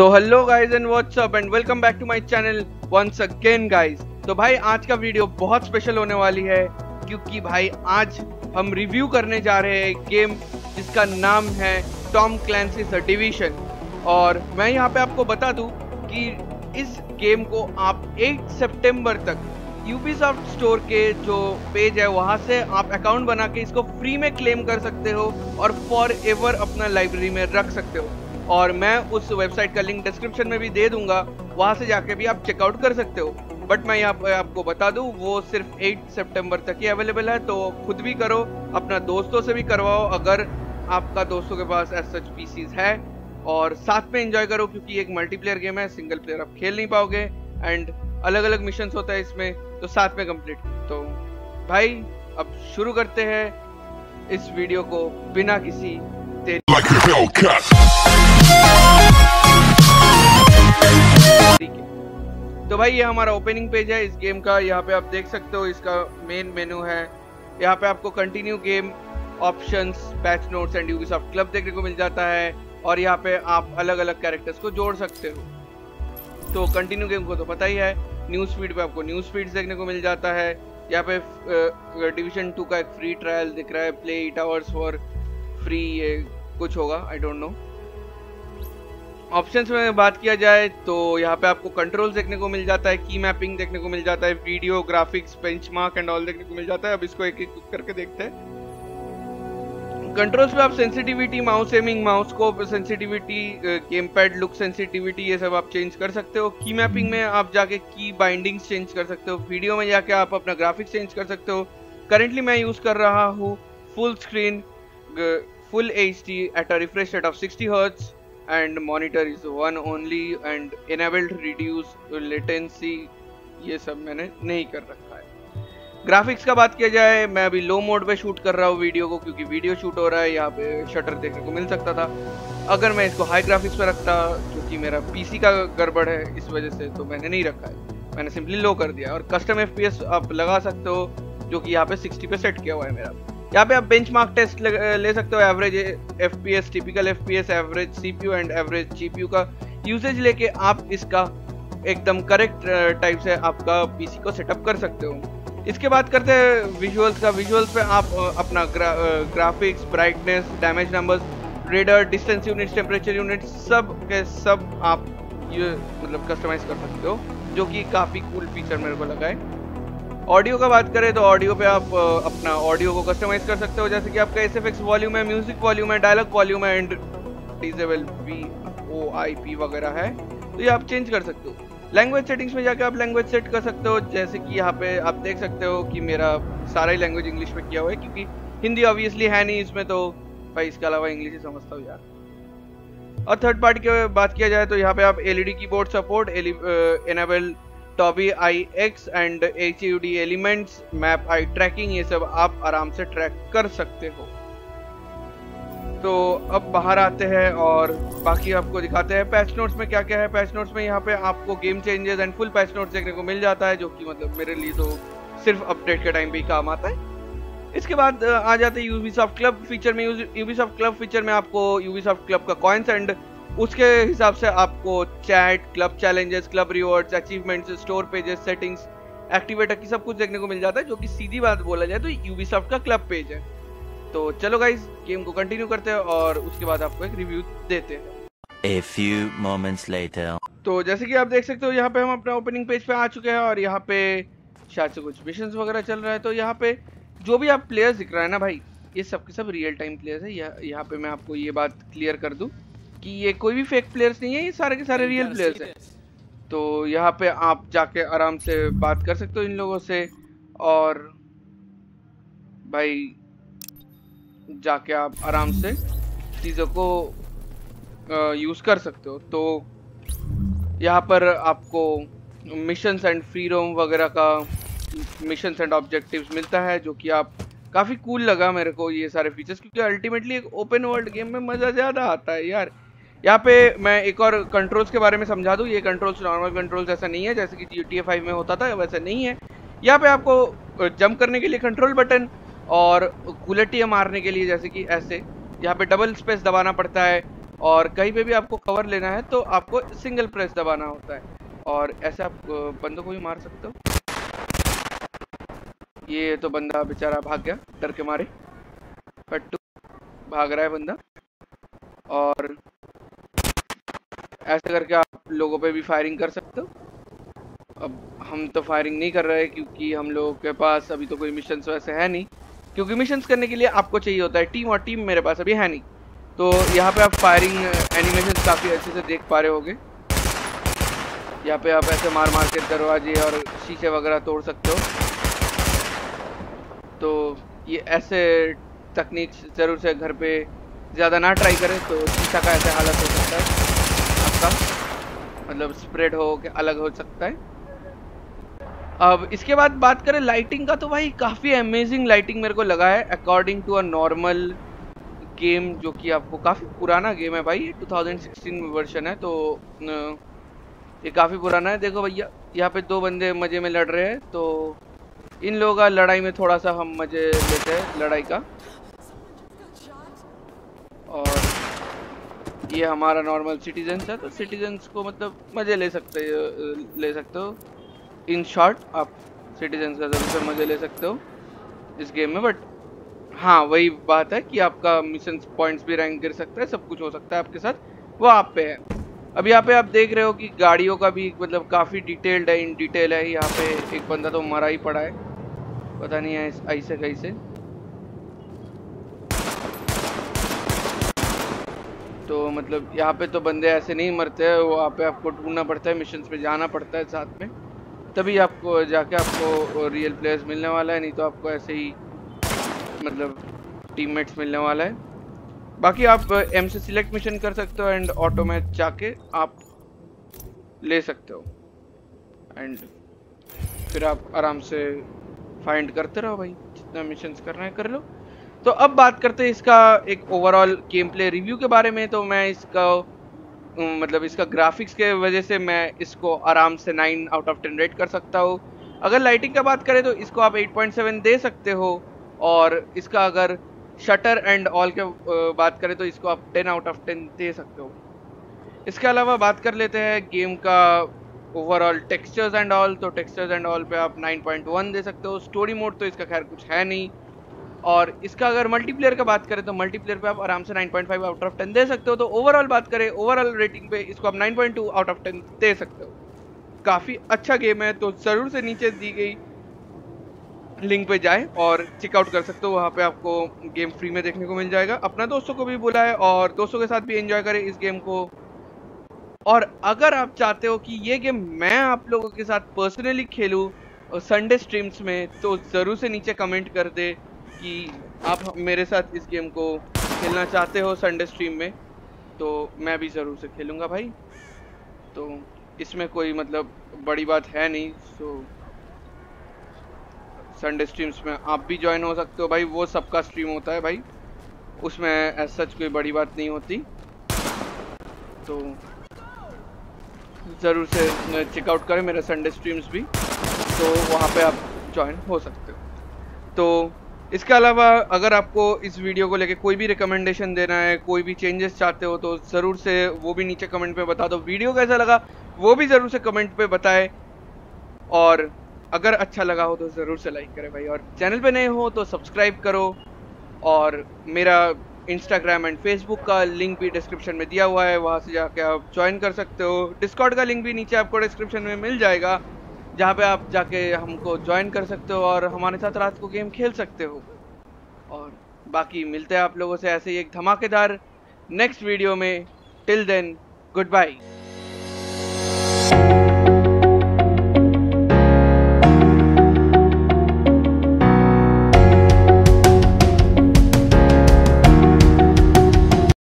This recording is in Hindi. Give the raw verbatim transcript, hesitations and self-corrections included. So hello guys and what's up and welcome back to my channel once again guys. तो भाई आज का वीडियो बहुत स्पेशल होने वाली है क्योंकि भाई आज हम रिव्यू करने जा रहे हैं गेम जिसका नाम है टॉम क्लैंसीज द डिविजन। और मैं यहाँ पे आपको बता दूँ कि इस गेम को आप आठ सितंबर तक यूबीसॉफ्ट स्टोर के जो पेज है वहाँ से आप अकाउंट बना के इसको फ्री में क्लेम कर सकते हो और फॉर एवर अपना लाइब्रेरी में रख सकते हो। और मैं उस वेबसाइट का लिंक डिस्क्रिप्शन में भी दे दूंगा, वहाँ से जाके भी आप चेकआउट कर सकते हो। बट मैं यहाँ पे आपको बता दूँ वो सिर्फ आठ सितंबर तक ही अवेलेबल है, तो खुद भी करो, अपना दोस्तों से भी करवाओ अगर आपका दोस्तों के पास एज सच पीसीज है, और साथ में एंजॉय करो क्योंकि एक मल्टीप्लेयर गेम है, सिंगल प्लेयर आप खेल नहीं पाओगे एंड अलग अलग मिशंस होता है इसमें, तो साथ में कंप्लीट। तो भाई अब शुरू करते हैं इस वीडियो को बिना किसी देरी। तो भाई ये हमारा ओपनिंग पेज है इस गेम का। यहाँ पे आप देख सकते हो इसका मेन मेनू है, यहाँ पे आपको continue game options, patch notes and Ubisoft club देखने को मिल जाता है और यहाँ पे आप अलग अलग कैरेक्टर्स को जोड़ सकते हो। तो कंटिन्यू गेम को तो पता ही है। न्यूज़ फीड पे आपको न्यूज़ फीड्स देखने को मिल जाता है। यहाँ पे डिविजन टू का एक फ्री ट्रायल दिख रहा है, play eight hours for free ये कुछ होगा, आई डोंट नो। ऑप्शंस में बात किया जाए तो यहाँ पे आपको कंट्रोल्स देखने को मिल जाता है, की मैपिंग देखने को मिल जाता है, video graphics, benchmark and all देखने को मिल जाता है। अब इसको एक एक करके देखते हैं। कंट्रोल्स पे आप सेंसिटिविटी, माउस एमिंग, माउस को sensitivity, game pad look sensitivity, ये सब आप चेंज कर सकते हो। की मैपिंग में आप जाके की बाइंडिंग्स चेंज कर सकते हो, वीडियो में जाके आप अपना ग्राफिक्स चेंज कर सकते हो। करेंटली मैं यूज़ कर रहा हूँ full screen, full H D at a refresh rate of sixty hertz and monitor is one only and enabled reduce latency, ये सब मैंने नहीं कर रखा है। ग्राफिक्स का बात किया जाए, मैं अभी लो मोड पे शूट कर रहा हूँ वीडियो को क्योंकि वीडियो शूट हो रहा है। यहाँ पे शटर देखने को मिल सकता था, अगर मैं इसको हाई ग्राफिक्स पे रखता क्योंकि मेरा पीसी का गड़बड़ है इस वजह से, तो मैंने नहीं रखा है, मैंने सिंपली लो कर दिया। और कस्टम एफपीएस आप लगा सकते हो जो कि यहाँ पे सिक्सटी पे सेट किया हुआ है मेरा। यहाँ पे आप बेंचमार्क टेस्ट ले, ले सकते हो, average FPS, typical FPS, average CPU and average GPU का यूसेज लेके आप इसका एकदम करेक्ट टाइप से आपका पीसी को सेटअप कर सकते हो। इसके बाद करते हैं विजुअल्स का। विजुअल्स पे आप अपना ग्रा, graphics, brightness, damage numbers, radar, distance units, temperature units, सब के सब आप ये मतलब कस्टमाइज कर सकते हो, जो कि काफ़ी कूल फीचर मेरे को लगा है। ऑडियो का बात करें तो ऑडियो पे आप अपना ऑडियो को कस्टमाइज कर सकते हो, जैसे कि आपका एस एफ एक्स वॉल्यूम है, म्यूजिक वॉल्यूम है, डायलॉग वॉल्यूम है and disable V O I P वगैरह है, तो ये आप चेंज कर सकते हो। लैंग्वेज सेटिंग्स में जाके आप लैंग्वेज सेट कर सकते हो, जैसे कि यहाँ पे आप देख सकते हो कि मेरा सारा ही लैंग्वेज इंग्लिश में किया हुआ है क्योंकि हिंदी ऑब्वियसली है नहीं इसमें, तो भाई इसके अलावा इंग्लिश ही समझता हूँ यार। और थर्ड पार्टी की बात किया जाए तो यहाँ पे आप L E D keyboard support, enable Tobii eye X and H U D elements, map eye tracking, ये सब आप आराम से ट्रैक कर सकते हो। तो अब बाहर आते हैं और बाकी आपको दिखाते हैं पैच नोट्स में क्या क्या है। पैच नोट्स में यहाँ पे आपको game changes and full patch notes देखने को मिल जाता है, जो कि मतलब मेरे लिए तो सिर्फ अपडेट के टाइम भी काम आता है। इसके बाद आ जाते हैं यूबीसॉफ्ट क्लब फीचर में। यूबीसॉफ्ट क्लब फीचर में आपको यूबीसॉफ्ट क्लब का कॉइन्स एंड उसके हिसाब से आपको chat, club challenges, club rewards, achievements, store pages, settings, activator की सब कुछ देखने को मिल जाता है, जो कि सीधी बात बोला जाए तो यूबीसॉफ्ट का क्लब पेज है। तो चलो गाइस गेम को कंटिन्यू करते हैं और उसके बाद आपको एक रिव्यू देते हैं। A few moments later. तो जैसे कि आप देख सकते हो यहाँ पे हम अपने ओपनिंग पेज पे आ चुके हैं और यहाँ पे शायद से कुछ मिशन वगैरह चल रहा है। तो यहाँ पे जो भी आप प्लेयर्स दिख रहा है ना भाई, ये सब के सब रियल टाइम प्लेयर्स है। यहाँ पे मैं आपको ये बात क्लियर कर दूँ कि ये कोई भी फेक प्लेयर्स नहीं है, ये सारे के सारे रियल प्लेयर्स हैं। तो यहाँ पे आप जाके आराम से बात कर सकते हो इन लोगों से और भाई जाके आप आराम से चीज़ों को यूज़ कर सकते हो। तो यहाँ पर आपको मिशंस एंड फ्री रोम वगैरह का मिशंस एंड ऑब्जेक्टिव्स मिलता है, जो कि आप काफ़ी कूल लगा मेरे को ये सारे फीचर्स, क्योंकि अल्टीमेटली एक ओपन वर्ल्ड गेम में मज़ा ज़्यादा आता है यार। यहाँ पे मैं एक और कंट्रोल्स के बारे में समझा दूँ। ये कंट्रोल्स नॉर्मल कंट्रोल्स ऐसा नहीं है जैसे कि जी टी ए फाइव में होता था, वैसा नहीं है। यहाँ पे आपको जंप करने के लिए कंट्रोल बटन और कुलटियाँ मारने के लिए जैसे कि ऐसे यहाँ पे डबल स्पेस दबाना पड़ता है और कहीं पे भी आपको कवर लेना है तो आपको सिंगल प्रेस दबाना होता है, और ऐसे आप बंदों को भी मार सकते हो। ये तो बंदा बेचारा भाग गया डर के मारे, पट्टू भाग रहा है बंदा, और ऐसे करके आप लोगों पे भी फायरिंग कर सकते हो। अब हम तो फायरिंग नहीं कर रहे क्योंकि हम लोगों के पास अभी तो कोई मिशंस वैसे है नहीं, क्योंकि मिशंस करने के लिए आपको चाहिए होता है टीम, और टीम मेरे पास अभी है नहीं। तो यहाँ पे आप फायरिंग एनिमेशन काफ़ी अच्छे से देख पा रहे होगे। यहाँ पे आप ऐसे मार मार के दरवाजे और शीशे वगैरह तोड़ सकते हो। तो ये ऐसे तकनीक ज़रूर से घर पे ज़्यादा ना ट्राई करें, तो शीशा का ऐसे हालत हो सकता है आपका, मतलब स्प्रेड हो के अलग हो सकता है। अब इसके बाद बात करें लाइटिंग का, तो भाई काफ़ी अमेजिंग लाइटिंग मेरे को लगा है according to a normal game, जो कि आपको काफ़ी पुराना गेम है भाई, टू थाउजेंड सिक्सटीन वर्जन है, तो ये काफ़ी पुराना है। देखो भैया यहाँ पे दो बंदे मज़े में लड़ रहे हैं, तो इन लोगों का लड़ाई में थोड़ा सा हम मज़े लेते हैं लड़ाई का। और ये हमारा नॉर्मल सिटीजन्स है, तो सिटीजन्स को मतलब मज़े ले सकते ले सकते हो। इन शॉर्ट आप सिटीजन का जरूर से मज़े ले सकते हो इस गेम में। बट हाँ वही बात है कि आपका मिशन पॉइंट्स भी रैंक गिर सकता है, सब कुछ हो सकता है आपके साथ, वो आप पे है। अब यहाँ पे आप देख रहे हो कि गाड़ियों का भी मतलब काफ़ी डिटेल्ड है, इन डिटेल है। यहाँ पे एक बंदा तो मरा ही पड़ा है, पता नहीं है ऐसे कैसे। तो मतलब यहाँ पे तो बंदे ऐसे नहीं मरते हैं, वो यहाँ पे आपको ढूंढना पड़ता है, मिशन पे जाना पड़ता है साथ में, तभी आपको जाके आपको रियल प्लेयर्स मिलने वाला है, नहीं तो आपको ऐसे ही मतलब टीममेट्स मिलने वाला है। बाकी आप एम से सिलेक्ट मिशन कर सकते हो एंड ऑटो में जाके आप ले सकते हो, एंड फिर आप आराम से फाइंड करते रहो भाई, जितना मिशंस करना है कर लो। तो अब बात करते हैं इसका एक ओवरऑल गेम प्ले रिव्यू के बारे में। तो मैं इसका मतलब इसका ग्राफिक्स के वजह से मैं इसको आराम से nine out of ten rate कर सकता हूँ। अगर लाइटिंग का बात करें तो इसको आप एट पॉइंट सेवन दे सकते हो, और इसका अगर शटर एंड ऑल के बात करें तो इसको आप टेन आउट ऑफ टेन दे सकते हो। इसके अलावा बात कर लेते हैं गेम का ओवरऑल टेक्सचर्स एंड ऑल, तो टेक्सचर्स एंड ऑल पे आप नाइन पॉइंट वन दे सकते हो। स्टोरी मोड तो इसका खैर कुछ है नहीं, और इसका अगर मल्टीप्लेयर का बात करें तो मल्टीप्लेयर पे आप आराम से nine point five out of ten दे सकते हो। तो ओवरऑल बात करें ओवरऑल रेटिंग पे इसको आप nine point two out of ten दे सकते हो। काफ़ी अच्छा गेम है, तो ज़रूर से नीचे दी गई लिंक पे जाएं और चेकआउट कर सकते हो, वहाँ पे आपको गेम फ्री में देखने को मिल जाएगा। अपना दोस्तों को भी बुलाएं और दोस्तों के साथ भी एंजॉय करें इस गेम को। और अगर आप चाहते हो कि ये गेम मैं आप लोगों के साथ पर्सनली खेलूँ संडे स्ट्रीम्स में, तो ज़रूर से नीचे कमेंट कर दे कि आप मेरे साथ इस गेम को खेलना चाहते हो संडे स्ट्रीम में, तो मैं भी ज़रूर से खेलूँगा भाई। तो इसमें कोई मतलब बड़ी बात है नहीं, सो संडे स्ट्रीम्स में आप भी ज्वाइन हो सकते हो भाई, वो सबका स्ट्रीम होता है भाई, उसमें ऐसा सच कोई बड़ी बात नहीं होती। तो ज़रूर से चेकआउट करें मेरा संडे स्ट्रीम्स भी, तो वहाँ पे आप ज्वाइन हो सकते हो। तो इसके अलावा अगर आपको इस वीडियो को लेके कोई भी रिकमेंडेशन देना है, कोई भी चेंजेस चाहते हो, तो ज़रूर से वो भी नीचे कमेंट में बता दो। वीडियो कैसा लगा वो भी ज़रूर से कमेंट पे बताएं, और अगर अच्छा लगा हो तो ज़रूर से लाइक करें भाई, और चैनल पे नए हो तो सब्सक्राइब करो। और मेरा इंस्टाग्राम एंड फेसबुक का लिंक भी डिस्क्रिप्शन में दिया हुआ है, वहाँ से जाके आप ज्वाइन कर सकते हो। डिस्कॉर्ड का लिंक भी नीचे आपको डिस्क्रिप्शन में मिल जाएगा, जहाँ पे आप जाके हमको ज्वाइन कर सकते हो और हमारे साथ रात को गेम खेल सकते हो। और बाकी मिलते हैं आप लोगों से ऐसे ही एक धमाकेदार नेक्स्ट वीडियो में। Till then, good bye.